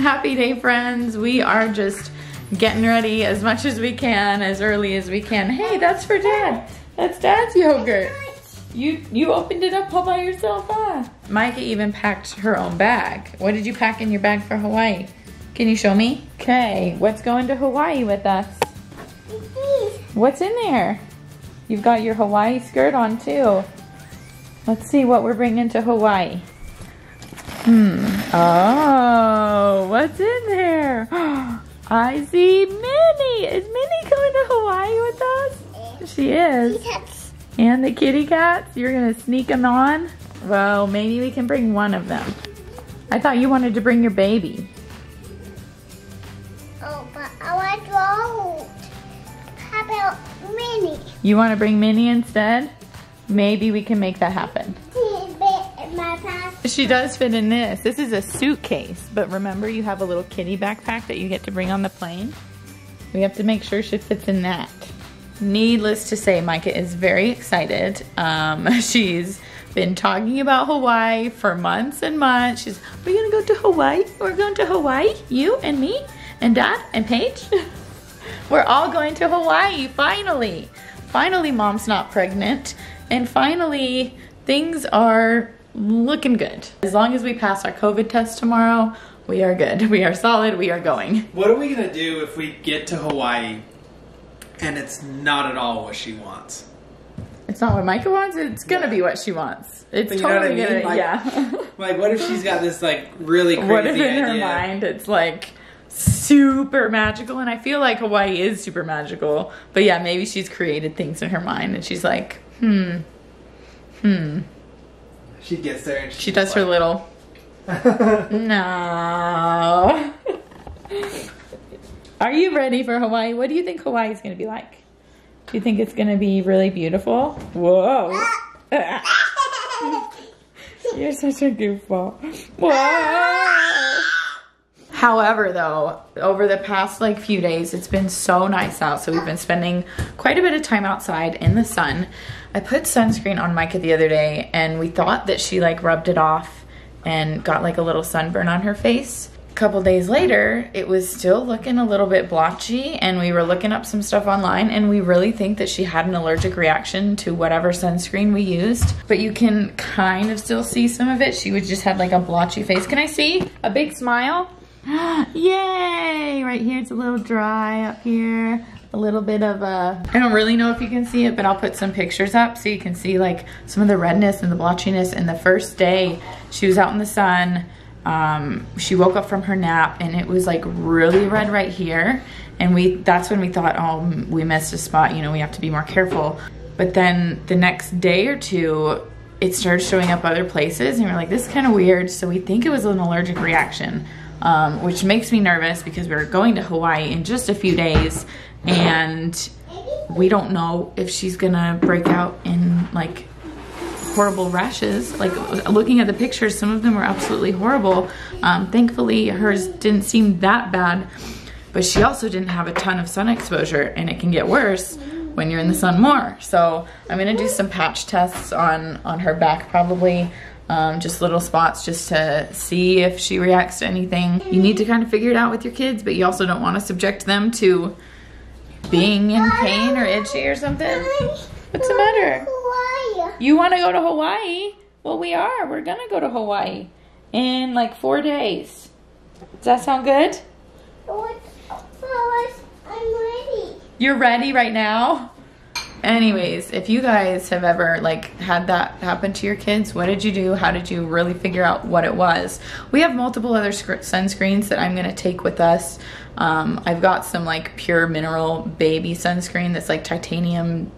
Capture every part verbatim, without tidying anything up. Happy day, friends. We are just getting ready as much as we can, as early as we can. Hey, that's for Dad. That's Dad's yogurt. You you opened it up all by yourself, huh? Micah even packed her own bag. What did you pack in your bag for Hawaii? Can you show me? Okay, what's going to Hawaii with us? What's in there? You've got your Hawaii skirt on too. Let's see what we're bringing to Hawaii. Hmm. Oh, what's in there? I see Minnie. Is Minnie coming to Hawaii with us? She is. And the kitty cats, you're gonna sneak them on? Well, maybe we can bring one of them. I thought you wanted to bring your baby. Oh, but I don't. How about Minnie? You wanna bring Minnie instead? Maybe we can make that happen. She does fit in this. This is a suitcase, but remember you have a little kitty backpack that you get to bring on the plane. We have to make sure she fits in that. Needless to say, Micah is very excited. Um, she's been talking about Hawaii for months and months. She's, we're gonna go to Hawaii. We're going to Hawaii, you and me and Dad and Paige. We're all going to Hawaii, finally. Finally, Mom's not pregnant. And finally, things are looking good. As long as we pass our COVID test tomorrow, we are good. We are solid, we are going. What are we gonna do if we get to Hawaii and it's not at all what she wants? It's not what Micah wants, it's gonna yeah. be what she wants. It's but totally you know what I mean? gonna, like, yeah. Like, what if she's got this like really crazy What if in idea? her mind it's like super magical, and I feel like Hawaii is super magical, but yeah, maybe she's created things in her mind and she's like, hmm, hmm. She gets there and she does like, her little no. Are you ready for Hawaii? What do you think Hawaii is going to be like? Do you think it's going to be really beautiful? Whoa. You're such a goofball. Whoa. However, though, over the past like few days, it's been so nice out, so we've been spending quite a bit of time outside in the sun. I put sunscreen on Micah the other day, and we thought that she like rubbed it off and got like a little sunburn on her face. A couple days later, it was still looking a little bit blotchy, and we were looking up some stuff online, and we really think that she had an allergic reaction to whatever sunscreen we used. But you can kind of still see some of it. She would just have like a blotchy face. Can I see a big smile? Yay! Right here, it's a little dry up here. A little bit of a, I don't really know if you can see it, but I'll put some pictures up so you can see like some of the redness and the blotchiness. And the first day she was out in the sun, um, she woke up from her nap and it was like really red right here. And we, that's when we thought, oh, we missed a spot, you know, we have to be more careful. But then the next day or two, it started showing up other places and we're like, this is kind of weird. So we think it was an allergic reaction, um, which makes me nervous because we're going to Hawaii in just a few days. And we don't know if she's gonna break out in like horrible rashes. Like looking at the pictures, some of them were absolutely horrible. Um, thankfully hers didn't seem that bad, but she also didn't have a ton of sun exposure, and it can get worse when you're in the sun more. So I'm gonna do some patch tests on, on her back probably. Um, just little spots just to see if she reacts to anything. You need to kind of figure it out with your kids, but you also don't wanna subject them to being in pain or itchy or something. What's the matter? You want to go to Hawaii? Well, we are. We're going to go to Hawaii in like four days. Does that sound good? I'm ready. You're ready right now? Anyways, if you guys have ever like had that happen to your kids, what did you do? How did you really figure out what it was? We have multiple other sunscreens that I'm gonna take with us. Um, I've got some like pure mineral baby sunscreen that's like titanium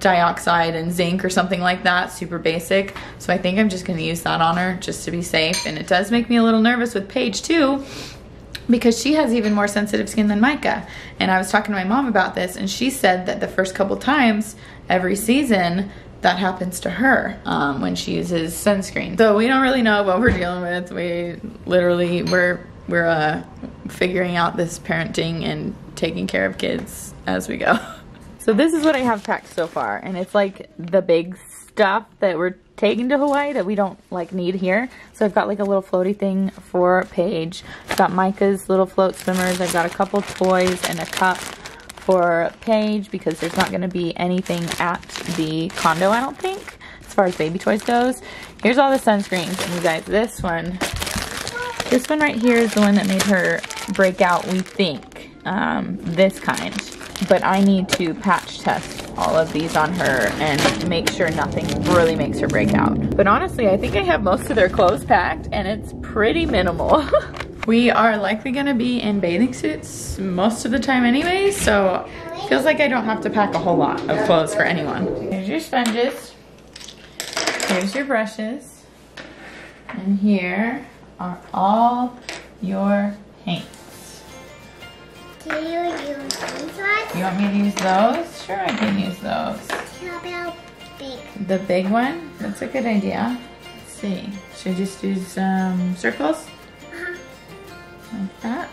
dioxide and zinc or something like that, super basic. So I think I'm just gonna use that on her just to be safe. And it does make me a little nervous with Paige too, because she has even more sensitive skin than Micah. And I was talking to my mom about this, and she said that the first couple times every season, that happens to her um, when she uses sunscreen. So we don't really know what we're dealing with. We literally, we're, we're uh, figuring out this parenting and taking care of kids as we go. So this is what I have packed so far, and it's like the big stuff that we're taking to Hawaii that we don't like need here. So I've got like a little floaty thing for Paige. I've got Micah's little float swimmers. I've got a couple toys and a cup for Paige because there's not going to be anything at the condo, I don't think, as far as baby toys goes. Here's all the sunscreens. And you guys, this one, this one right here is the one that made her break out, we think, um, this kind. But I need to patch test all of these on her and make sure nothing really makes her break out. But honestly, I think I have most of their clothes packed and it's pretty minimal. We are likely gonna be in bathing suits most of the time anyway, so it feels like I don't have to pack a whole lot of clothes for anyone. Here's your sponges, here's your brushes, and here are all your paints. Can you use these ones? You want me to use those? Sure, I can use those. How about big? The big one? That's a good idea. Let's see. Should I just do some circles? Like that.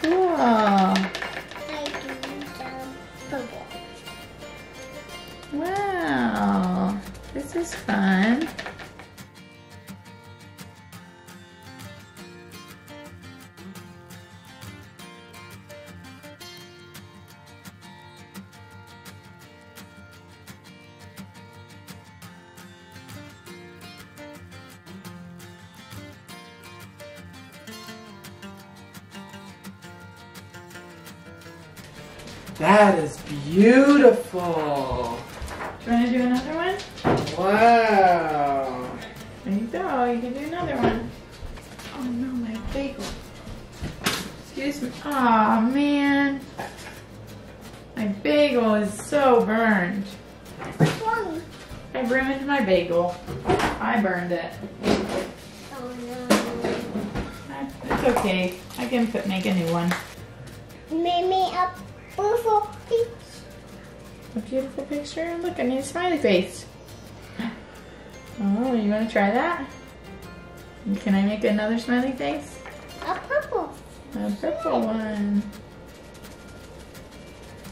Cool. Wow. This is fun. That is beautiful. Do you want to do another one? Wow. There you go. You can do another one. Oh no, my bagel. Excuse me. Aw, oh, man. My bagel is so burned. What's wrong? I ruined my bagel. I burned it. Oh no. It's okay. I can put, make a new one. Make me up. Beautiful picture. A beautiful picture? Look, I need a smiley face. Oh, you want to try that? Can I make another smiley face? A purple. A purple one.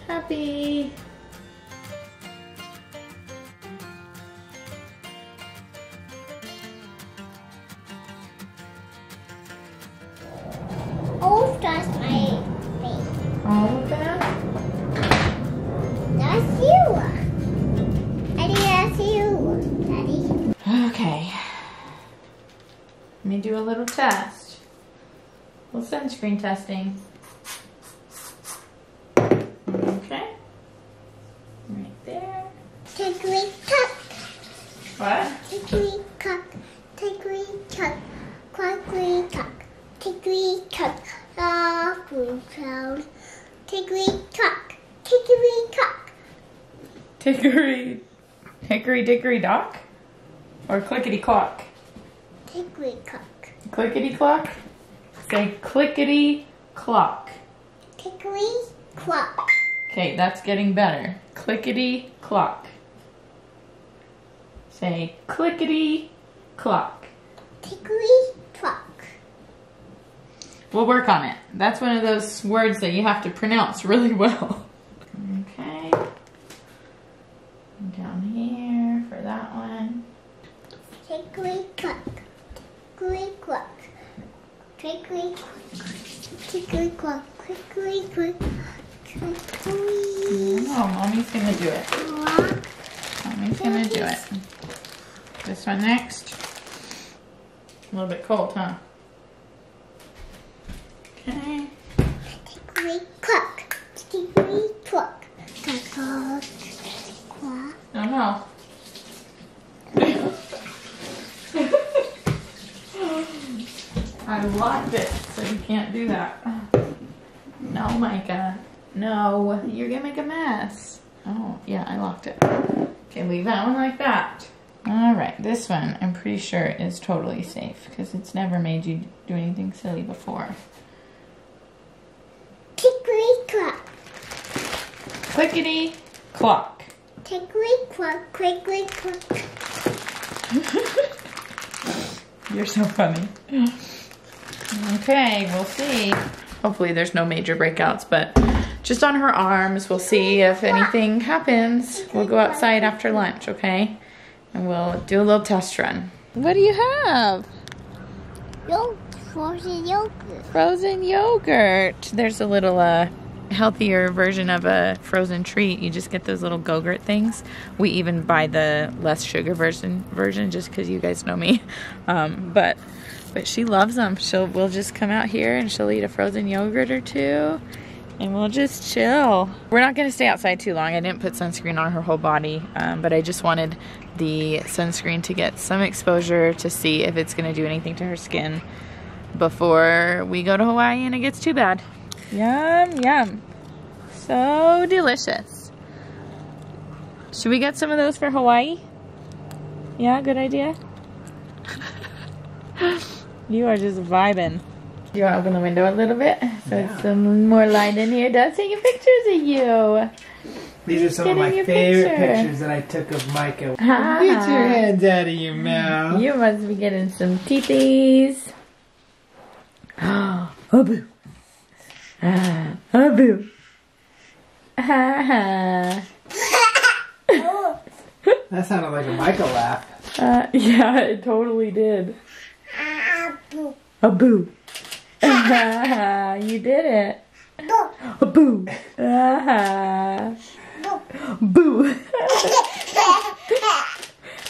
Happy. Oh, that's my face. All of that? That's you. Daddy, that's you. Daddy. Okay. Let me do a little test. A little sunscreen testing. Okay. Right there. Take a wee cup. What? Take a wee cup. Take a wee cup. Take a wee cup. Take a wee cup. Oh, Hickory cock, hickory cock. Hickory, hickory dickory dock? Or clickety clock? Hickory cock. Clickety clock? Say clickety clock. Hickory clock. Okay, that's getting better. Clickety clock. Say clickety clock. Hickory clock. We'll work on it. That's one of those words that you have to pronounce really well. Okay. Down here for that one. Tickly cluck. Tickly cluck. Tickly cluck. Tickly cluck. Tickly cluck. No, Mommy's gonna do it. Mommy's gonna do it. This one next. A little bit cold, huh? Okay. Tickly clock. Tickly clock. Tickly clock. Oh no. I locked it, so you can't do that. No, Micah. No, you're gonna make a mess. Oh, yeah, I locked it. Okay, leave that one like that. Alright, this one I'm pretty sure is totally safe because it's never made you do anything silly before. Tickly clock. Clickety clock. Tickly clock, clickly clock. You're so funny. Okay, we'll see. Hopefully there's no major breakouts, but just on her arms. We'll see if anything happens. We'll go outside after lunch, okay? And we'll do a little test run. What do you have? Yo, frozen yogurt. Frozen yogurt. There's a little uh, healthier version of a frozen treat. You just get those little Go-Gurt things. We even buy the less sugar version, version just because you guys know me. Um, but but she loves them. She'll we'll just come out here and she'll eat a frozen yogurt or two. And we'll just chill. We're not gonna stay outside too long. I didn't put sunscreen on her whole body, um, but I just wanted the sunscreen to get some exposure to see if it's gonna do anything to her skin before we go to Hawaii and it gets too bad. Yum, yum. So delicious. Should we get some of those for Hawaii? Yeah, good idea. You are just vibing. You want to open the window a little bit? So yeah. Some more light in here. Dad's taking pictures of you. These He's are some of my favorite picture. pictures that I took of Micah. Ah. Get your hands out of your mouth. You must be getting some teetees. Oh, boo. Ah, oh, boo. Ah. That sounded like a Micah laugh. Uh, yeah, it totally did. Ah, boo. A boo. Ah, you did it. Boo. Boo. Ah. Boo.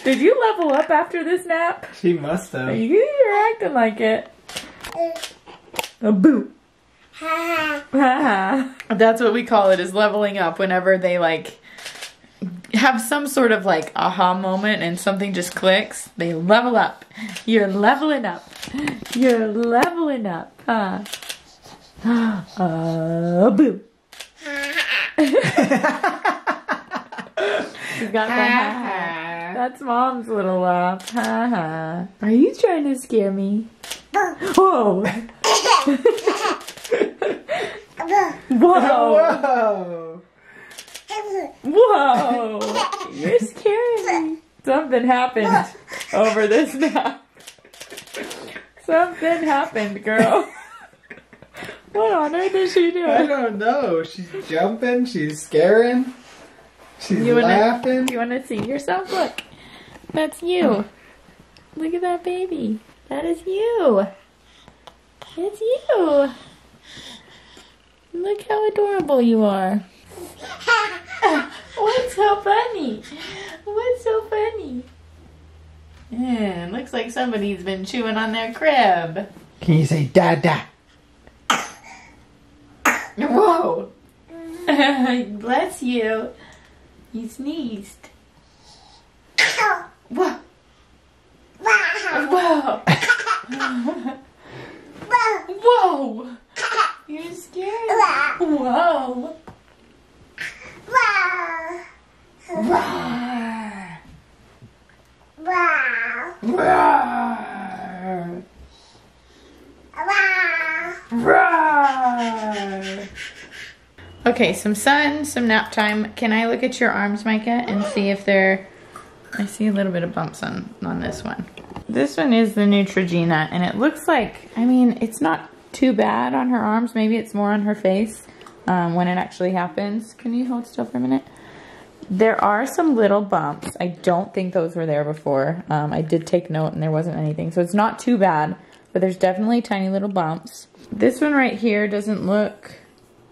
Did you level up after this nap? She must have. You're acting like it. A boo. That's what we call it, is leveling up, whenever they like have some sort of like aha moment and something just clicks. They level up. You're leveling up. You're leveling up, huh? Uh, boo. You got that? That's mom's little laugh. Ha ha. Are you trying to scare me? Whoa. Whoa. Whoa. You're scaring me. Something happened over this nap. Something happened, girl. What on earth is she doing? I don't know. She's jumping. She's scaring. She's you wanna, laughing. You want to see yourself? Look. That's you. Look at that baby. That is you. It's you. Look how adorable you are. What's so funny? What's so funny? Yeah, looks like somebody's been chewing on their crib. Can you say da-da? Whoa! Bless you. You sneezed. Whoa! Whoa! Whoa! You're scared. Whoa! Okay, some sun, some nap time. Can I look at your arms, Micah, and see if they're... I see a little bit of bumps on, on this one. This one is the Neutrogena, and it looks like, I mean, it's not too bad on her arms. Maybe it's more on her face um, when it actually happens. Can you hold still for a minute? There are some little bumps. I don't think those were there before. Um, I did take note, and there wasn't anything. So it's not too bad, but there's definitely tiny little bumps. This one right here doesn't look...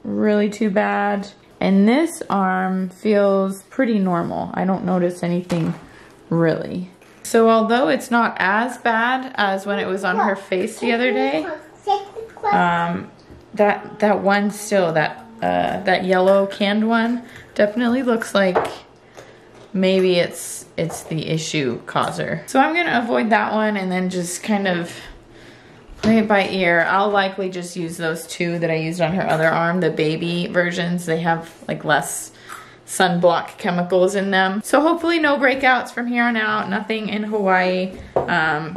really too bad, and this arm feels pretty normal. I don't notice anything really. So although it's not as bad as when it was on her face the other day, um, that that one still, that uh, that yellow canned one, definitely looks like maybe it's it's the issue causer. So I'm gonna avoid that one and then just kind of play it by ear. I'll likely just use those two that I used on her other arm, the baby versions. They have like less sunblock chemicals in them. So hopefully no breakouts from here on out, nothing in Hawaii. Um,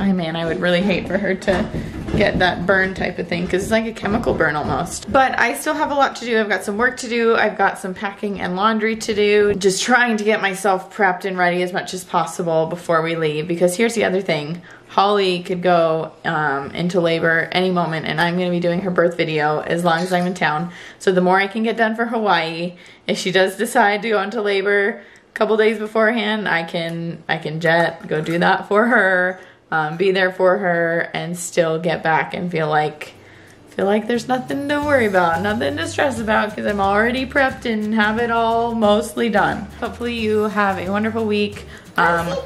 oh man, I would really hate for her to get that burn type of thing, because it's like a chemical burn almost. But I still have a lot to do. I've got some work to do. I've got some packing and laundry to do. Just trying to get myself prepped and ready as much as possible before we leave, because here's the other thing. Holly could go um, into labor any moment, and I'm going to be doing her birth video as long as I'm in town. So the more I can get done for Hawaii, if she does decide to go into labor a couple days beforehand, I can, I can jet, go do that for her. Um, be there for her and still get back and feel like feel like there's nothing to worry about, nothing to stress about, because I'm already prepped and have it all mostly done. Hopefully you have a wonderful week. Um,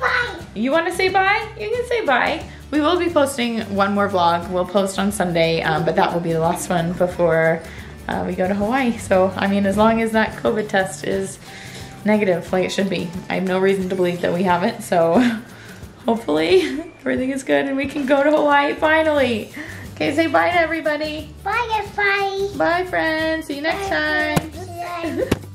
you want to say bye? You can say bye. We will be posting one more vlog. We'll post on Sunday, um, but that will be the last one before uh, we go to Hawaii. So, I mean, as long as that COVID test is negative, like it should be. I have no reason to believe that we haven't, so... Hopefully, everything is good and we can go to Hawaii finally. Okay, say bye to everybody. Bye, everybody. Bye, friends. See you next bye, time.